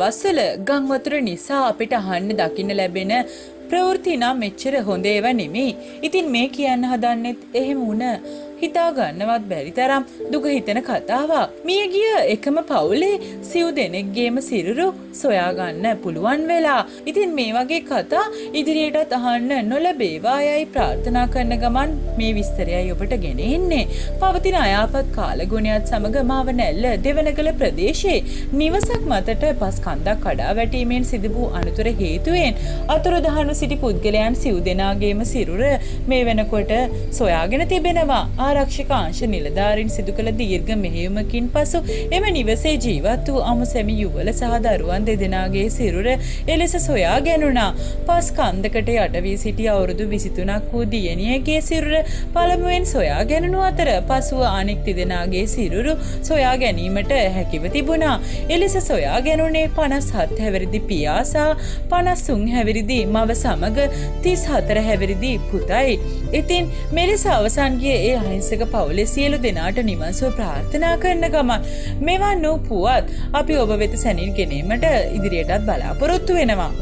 දවස්වල ගම් වතුර නිසා අපිට අහන්න දකින්න ලැබෙන ප්‍රවෘත්ති නම් මෙච්චර හොඳ ඒවා නෙමෙයි. ඉතින් මේ කියන්න හදන්නෙත් එහෙම වුණ හිතා ගන්නවත් බැරි තරම් දුක හිතෙන කතාවක්. මිය ගිය එකම පවුලේ සිව් දෙනෙක්ගේම සිරුරු සොයා ගන්න පුළුවන් වෙලා. ඉතින් මේ වගේ කතා ඉදිරියටත් අහන්න නොලැබේවා යයි ප්‍රාර්ථනා කරන ගමන් මේ විස්තරයයි ඔබට ගෙන එන්නේ. පවතින අයාපත් කාලගුණයත් සමග මාවනැල්ල දෙවනගල ප්‍රදේශයේ නිවසක් මතට පස් කන්දක් කඩා වැටීමෙන් සිදු වූ අනතුර හේතුවෙන් අතුරුදහන් සිටි පුද්ගලයන් සිව් දෙනාගේම සිරුර මේ වෙනකොට සොයාගෙන තිබෙනවා. ආරක්ෂක අංශ නිලධාරීන් සිදු කළ දීර්ඝ මෙහෙයුමකින් පසු එම නිවසේ ජීවත් වූ අමුසැමි යුවළ සහ දරුවන් දෙදෙනාගේ සිරුර එලෙස සොයා ගැනුණා. පස් කන්දකට යට වී සිටි අවුරුදු 23ක් වූ දියණියගේ සිරුර පළමුවෙන් සොයා ගැනුණු අතර පසුව අනෙක් දෙදෙනාගේ සිරුරු සොයා ගැනීමට හැකිව තිබුණා. එලෙස සොයා ගැනුණේ 57 හැවිරිදි පියා සහ 53 හැවිරිදි මව සමග 34 හැවිරිදි පුතයි. ඉතින් මෙලෙස අවසන් ගියේ ඒ අහිංසක පවුලේ සියලු දෙනාට නිවන්සුව ප්‍රාර්ථනා කරන ගමන් මෙවන් වූ පුවත් අපි ඔබ වෙත සැනින් ගෙනීමට ඉදිරියටත් බලාපොරොත්තු වෙනවා.